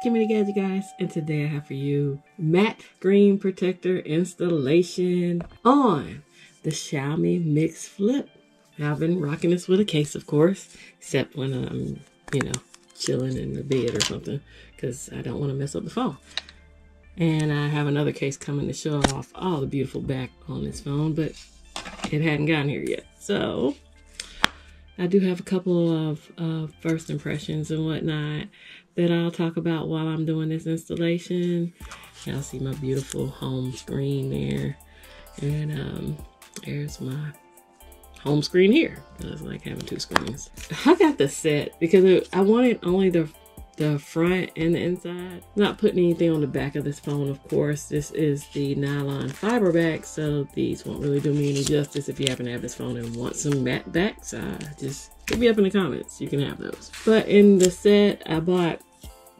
Kimmy the Gadget Guys, and today I have for you matte screen protector installation on the Xiaomi Mix Flip. Now, I've been rocking this with a case, of course, except when I'm, you know, chilling in the bed or something, because I don't want to mess up the phone. And I have another case coming to show off all the beautiful back on this phone, but it hadn't gotten here yet. So I do have a couple of first impressions and whatnot that I'll talk about while I'm doing this installation. Y'all see my beautiful home screen there. And there's my home screen here. It's like having two screens. I got the set because I wanted only the front and the inside. Not putting anything on the back of this phone, of course. This is the nylon fiber back, so these won't really do me any justice. If you happen to have this phone and want some matte backs, just hit me up in the comments. You can have those. But in the set, I bought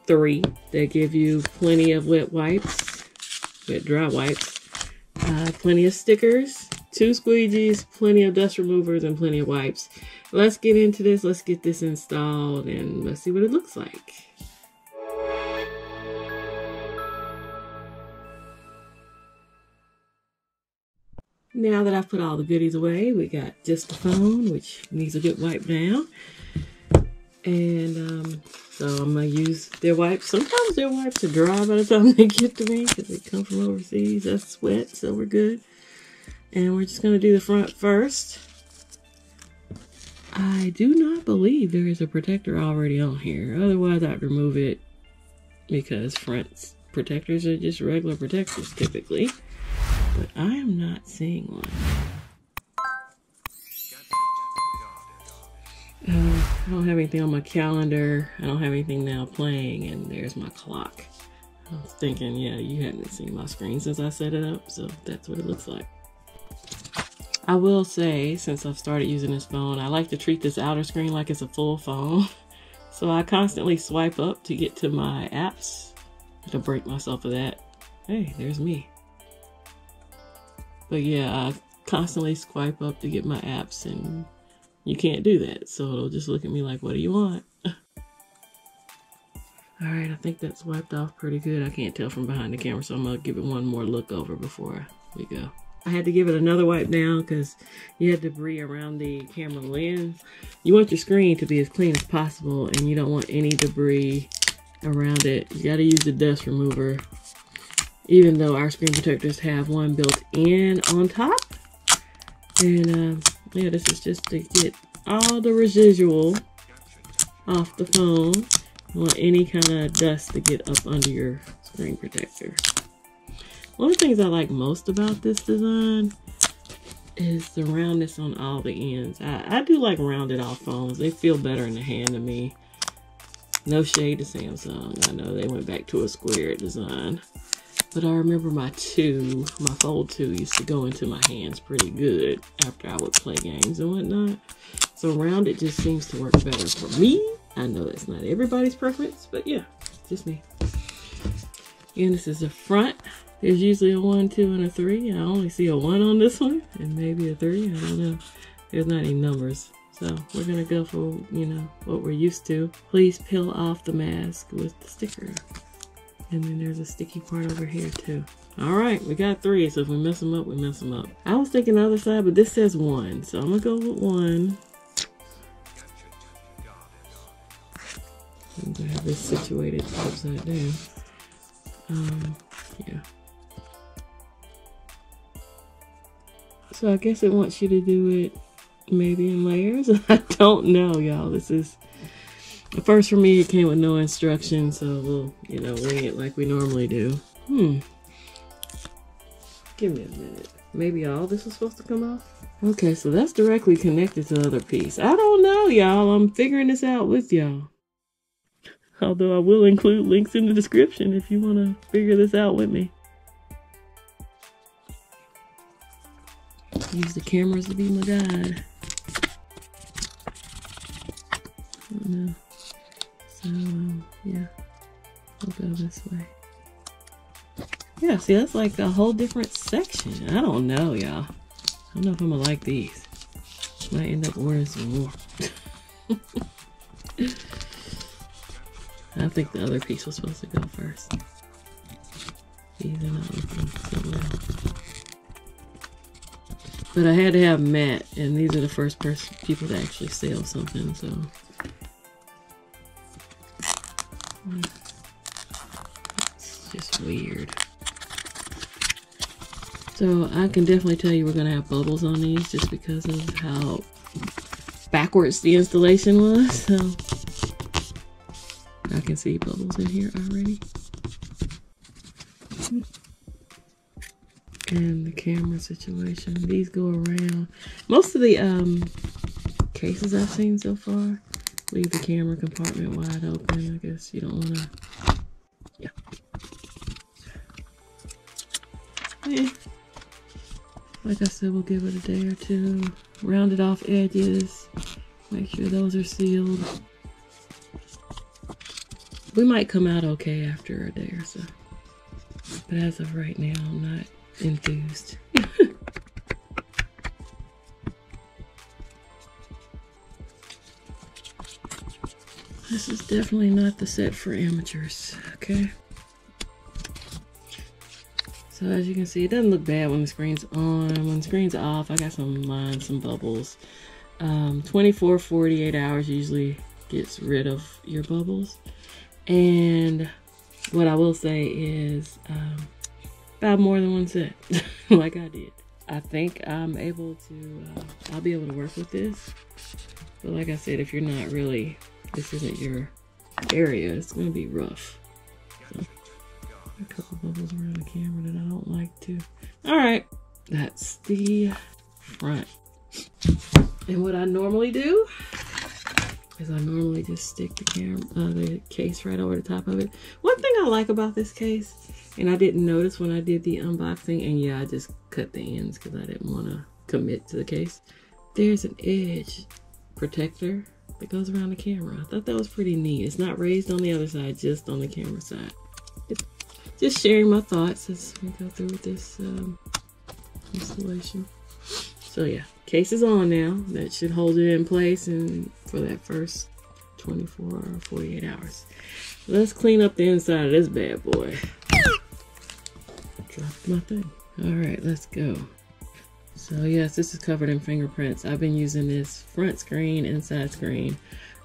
three. They give you plenty of wet wipes, wet dry wipes, plenty of stickers, two squeegees, plenty of dust removers, and plenty of wipes. Let's get into this. Let's get this installed and let's see what it looks like. Now that I've put all the goodies away, we got just the phone, which needs a good wipe down. And so I'm gonna use their wipes. Sometimes their wipes are dry by the time they get to me because they come from overseas. That's sweat, so we're good. And we're just gonna do the front first. I do not believe there is a protector already on here. Otherwise, I'd remove it because front protectors are just regular protectors typically. But I am not seeing one. I don't have anything on my calendar. I don't have anything now playing, and there's my clock. I was thinking, yeah, you haven't seen my screen since I set it up, so that's what it looks like. I will say, since I've started using this phone, I like to treat this outer screen like it's a full phone. So I constantly swipe up to get to my apps. I have to break myself of that. Hey, there's me. But yeah, I constantly swipe up to get my apps, and you can't do that. So it'll just look at me like, what do you want? All right, I think that's wiped off pretty good. I can't tell from behind the camera, so I'm gonna give it one more look over before we go. I had to give it another wipe down because you have debris around the camera lens. You want your screen to be as clean as possible, and you don't want any debris around it. You gotta use the dust remover. Even though our screen protectors have one built in on top. And yeah, this is just to get all the residual off the phone. You don't want any kind of dust to get up under your screen protector. One of the things I like most about this design is the roundness on all the ends. I do like rounded off phones. They feel better in the hand to me. No shade to Samsung. I know they went back to a square design. But I remember my Fold 2 used to go into my hands pretty good after I would play games and whatnot. So rounded just seems to work better for me. I know that's not everybody's preference, but yeah, just me. Again, this is the front. There's usually a 1, 2, and a 3. I only see a 1 on this one and maybe a 3, I don't know. There's not any numbers. So we're gonna go for, you know, what we're used to. Please peel off the mask with the sticker. And then there's a sticky part over here too. All right, we got 3, so if we mess them up, we mess them up. I was thinking the other side, but this says 1, so I'm gonna go with 1. I'm gonna have this situated upside down. Yeah. So I guess it wants you to do it maybe in layers. I don't know, y'all. This is at first for me. It came with no instructions, so we'll, you know, wing it like we normally do. Give me a minute. Maybe all this was supposed to come off? Okay, so that's directly connected to the other piece. I don't know, y'all. I'm figuring this out with y'all. Although I will include links in the description if you want to figure this out with me. Use the cameras to be my guide. I don't know. So, yeah, we'll go this way. Yeah, see, that's like a whole different section. I don't know, y'all. I don't know if I'm gonna like these. Might end up ordering some more. I don't think the other piece was supposed to go first. These are not looking so well. But I had to have Matt, and these are the first people to actually sell something, so. It's just weird. So I can definitely tell you we're gonna have bubbles on these just because of how backwards the installation was, so. I can see bubbles in here already. And the camera situation, these go around. Most of the cases I've seen so far leave the camera compartment wide open. I guess you don't want to, yeah. Like I said, we'll give it a day or two. Rounded off edges, make sure those are sealed. We might come out okay after a day or so, but as of right now, I'm not enthused. This is definitely not the set for amateurs, okay? So as you can see, it doesn't look bad when the screen's on. When the screen's off, I got some lines, some bubbles. 24, 48 hours usually gets rid of your bubbles. And what I will say is, buy more than one set, like I did. I think I'm able to, I'll be able to work with this. But like I said, if you're not really, this isn't your area, it's gonna be rough. So, a couple bubbles around the camera that I don't like to. All right, that's the front. And what I normally do is I normally just stick the camera, the case right over the top of it. One thing I like about this case, and I didn't notice when I did the unboxing, and yeah, I just cut the ends because I didn't want to commit to the case. There's an edge protector that goes around the camera. I thought that was pretty neat. It's not raised on the other side, just on the camera side. Just sharing my thoughts as we go through with this installation. So yeah, case is on now. That should hold it in place and for that first 24 or 48 hours. Let's clean up the inside of this bad boy. Dropped my thing. All right, let's go. So yes, this is covered in fingerprints. I've been using this front screen, inside screen.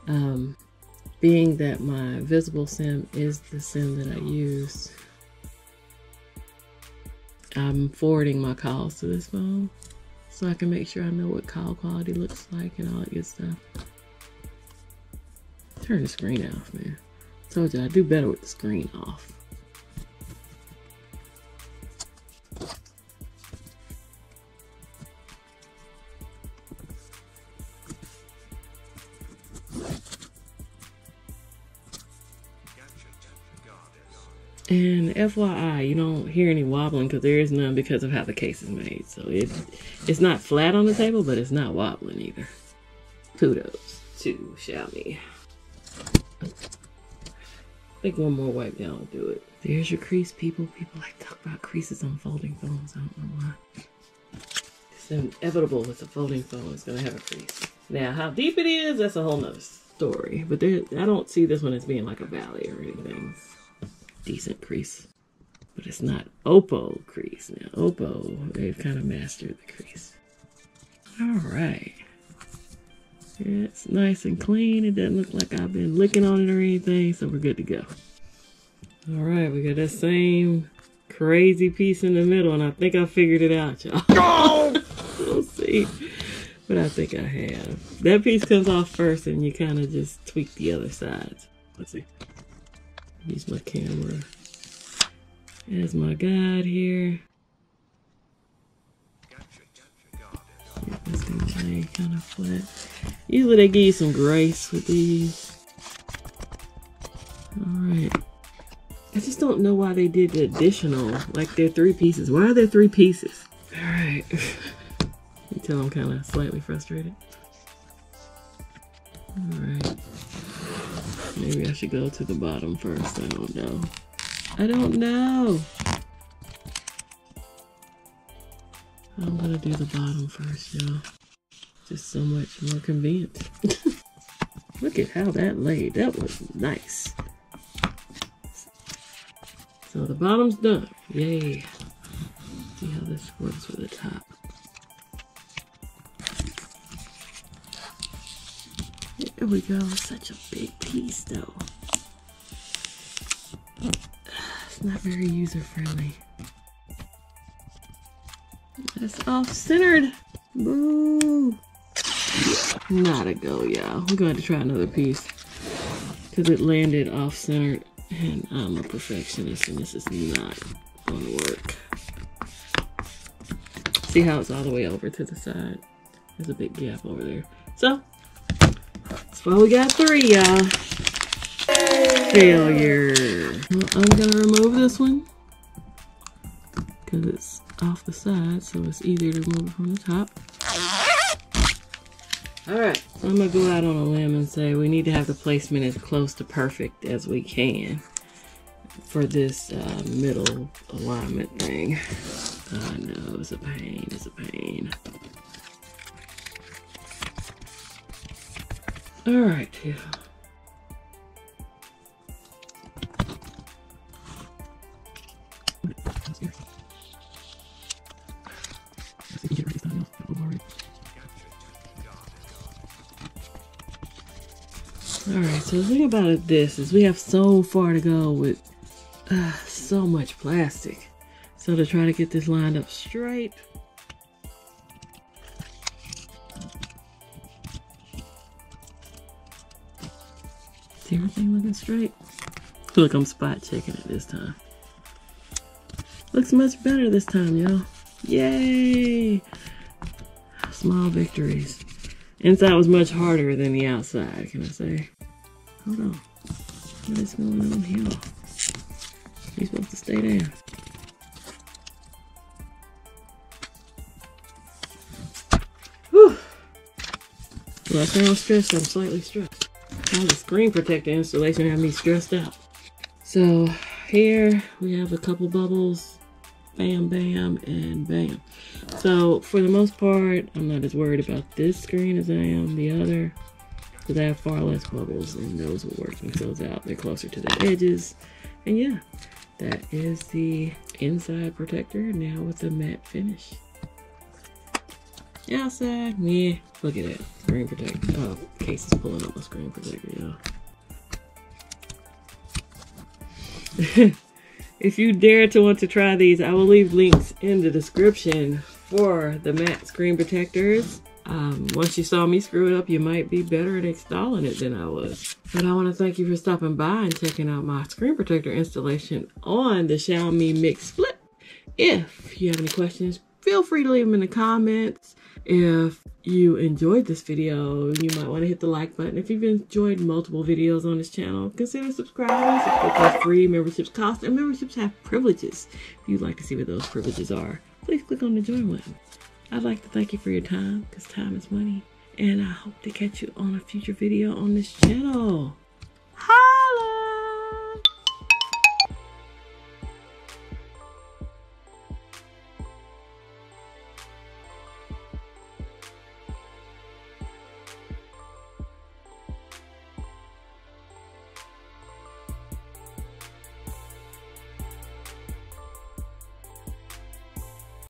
Being that my visible SIM is the SIM that I use, I'm forwarding my calls to this phone, so I can make sure I know what call quality looks like and all that good stuff. Turn the screen off, man. Told you I do better with the screen off. And FYI, you don't hear any wobbling because there is none because of how the case is made. So it's not flat on the table, but it's not wobbling either. Kudos to Xiaomi. I think one more wipe down will do it. There's your crease, people. People like talk about creases on folding phones. I don't know why. It's inevitable with a folding phone. It's going to have a crease. Now, how deep it is, that's a whole nother story. But there, I don't see this one as being like a valley or anything. Decent crease, but it's not OPPO crease. Now OPPO, they've kind of mastered the crease. All right, it's nice and clean. It doesn't look like I've been licking on it or anything, so we're good to go. All right, we got that same crazy piece in the middle, and I think I figured it out, y'all. Oh! We'll see, but I think I have. That piece comes off first, and you kind of just tweak the other sides. Let's see. Use my camera as my guide here. Get this thing laid kind of flat. Usually they give you some grace with these. Alright. I just don't know why they did the additional, like they're three pieces. Why are there three pieces? Alright. You tell I'm kind of slightly frustrated. Alright. Maybe I should go to the bottom first. I don't know. I don't know. I'm gonna do the bottom first, y'all. Just so much more convenient. Look at how that laid. That was nice. So the bottom's done. Yay. Let's see how this works with the top. There we go. Such a big piece though. It's not very user-friendly. That's off-centered. Boo. Not a go, y'all. We're going to try another piece because it landed off-centered, and I'm a perfectionist, and this is not going to work. See how it's all the way over to the side? There's a big gap over there. So, that's why we got three, y'all. Failure. Well, I'm going to remove this one because it's off the side, so it's easier to remove it from the top. Alright, so I'm going to go out on a limb and say we need to have the placement as close to perfect as we can for this middle alignment thing. I know, it's a pain, it's a pain. Alright, yeah. Alright, so the thing about this is we have so far to go with so much plastic. So to try to get this lined up straight. Is everything looking straight? Look, I'm spot checking it this time. Looks much better this time, y'all. Yay! Small victories. Inside was much harder than the outside, can I say? Hold on. What is going on here? You're supposed to stay down. Whew. Well, I sound stressed. I'm slightly stressed. All the screen protector installation had me stressed out. So here we have a couple bubbles. Bam, bam, and bam. So for the most part, I'm not as worried about this screen as I am the other, because I have far less bubbles, and those will work themselves out. They're closer to the edges. And yeah, that is the inside protector, now with the matte finish. The outside, yeah, look at it. Screen protector. Oh, Case is pulling up my screen protector, y'all. If you dare to want to try these, I will leave links in the description for the matte screen protectors. Once you saw me screw it up, you might be better at installing it than I was. But I want to thank you for stopping by and checking out my screen protector installation on the Xiaomi Mix Flip. If you have any questions, feel free to leave them in the comments. If you enjoyed this video, you might want to hit the like button. If you've enjoyed multiple videos on this channel, consider subscribing. Subscriptions are free, memberships cost, and memberships have privileges. If you'd like to see what those privileges are, please click on the join button. I'd like to thank you for your time, because time is money. And I hope to catch you on a future video on this channel.